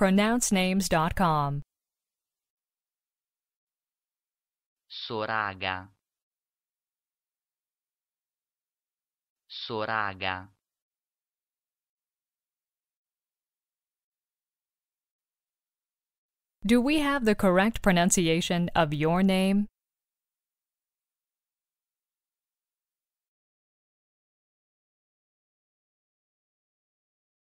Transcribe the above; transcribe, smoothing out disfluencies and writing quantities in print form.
PronounceNames.com. Soraga, Soraga, Do we have the correct pronunciation of your name?